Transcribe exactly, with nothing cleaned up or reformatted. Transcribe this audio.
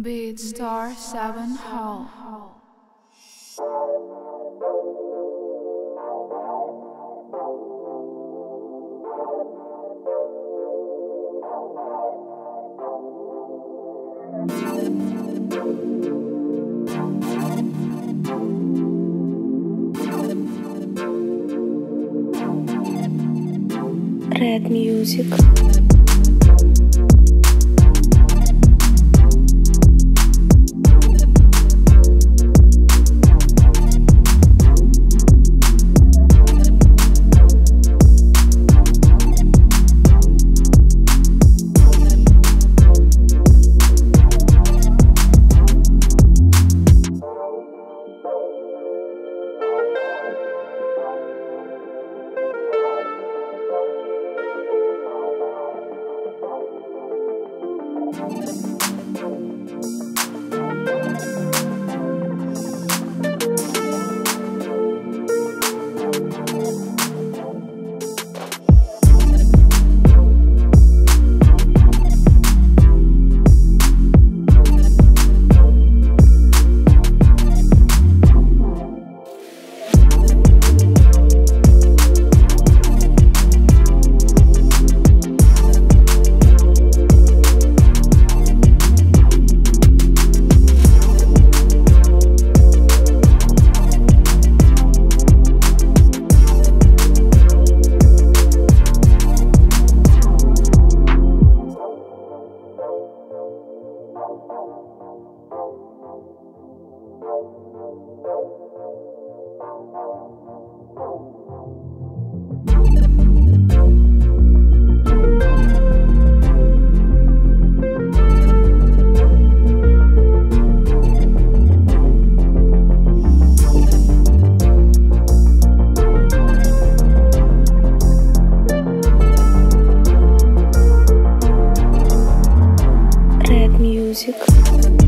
Beat Star seven Hall. Redd Music. Music.